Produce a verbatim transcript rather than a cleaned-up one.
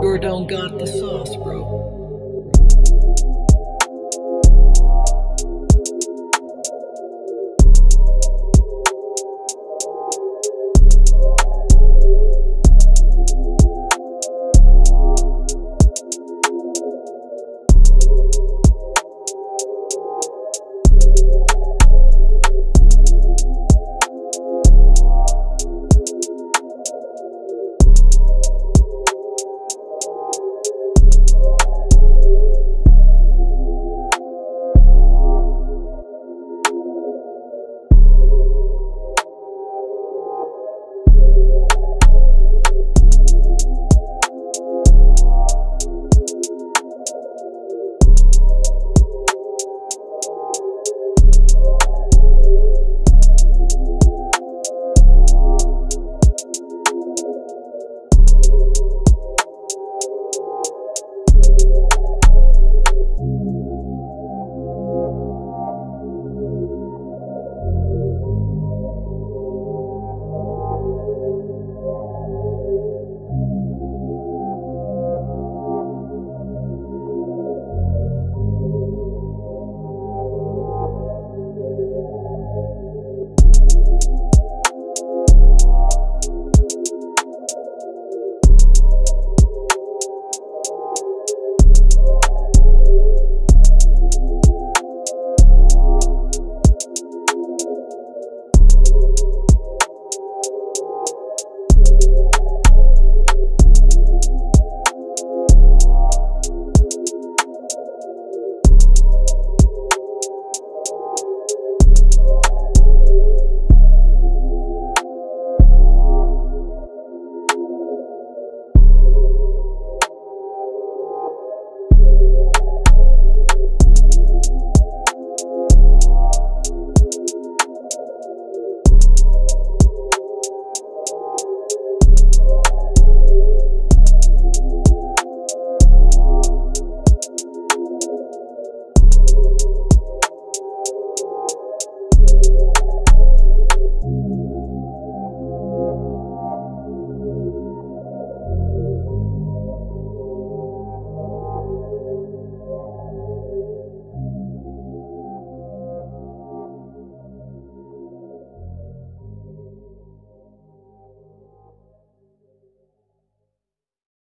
Gordon got the sauce, bro.